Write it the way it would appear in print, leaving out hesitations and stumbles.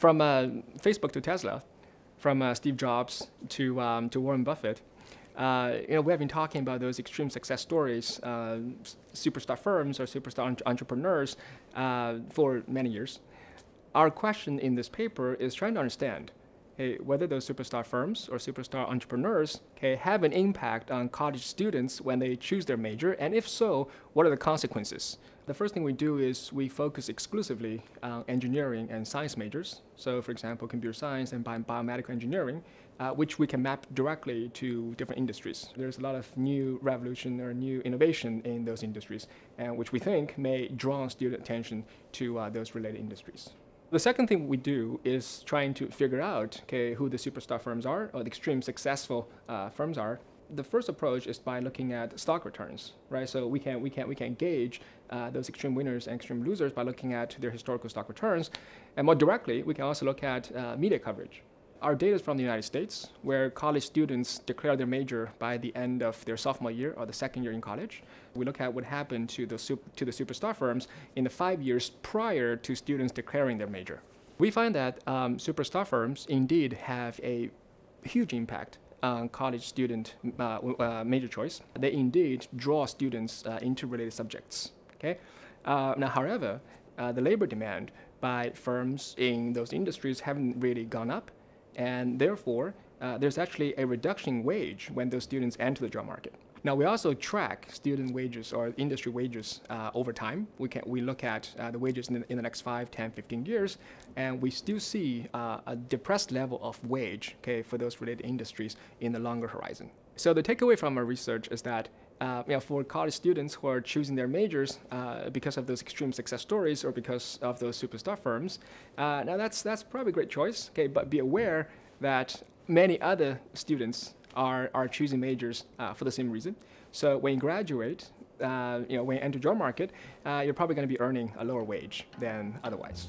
from Facebook to Tesla, from Steve Jobs to Warren Buffett. We have been talking about those extreme success stories, superstar firms or superstar entrepreneurs for many years. Our question in this paper is trying to understand whether those superstar firms or superstar entrepreneurs have an impact on college students when they choose their major, and if so, what are the consequences? The first thing we do is we focus exclusively on engineering and science majors. So, for example, computer science and biomedical engineering, which we can map directly to different industries. There's a lot of new revolution or new innovation in those industries, and which we think may draw student attention to those related industries. The second thing we do is trying to figure out who the superstar firms are or the extreme successful firms are. The first approach is by looking at stock returns, right? So we can gauge those extreme winners and extreme losers by looking at their historical stock returns, and more directly, we can also look at media coverage. Our data is from the United States, where college students declare their major by the end of their sophomore year or the second year in college. We look at what happened to the superstar firms in the 5 years prior to students declaring their major. We find that superstar firms indeed have a huge impact on college student major choice. They indeed draw students into related subjects. Okay? Now, however, the labor demand by firms in those industries haven't really gone up, and therefore, there's actually a reduction in wage when those students enter the job market. Now, we also track student wages or industry wages over time. We look at the wages in the next 5, 10, 15 years, and we still see a depressed level of wage for those related industries in the longer horizon. So the takeaway from our research is that for college students who are choosing their majors because of those extreme success stories or because of those superstar firms, now that's probably a great choice, but be aware that many other students are choosing majors for the same reason. So when you graduate, when you enter the job market, you're probably going to be earning a lower wage than otherwise.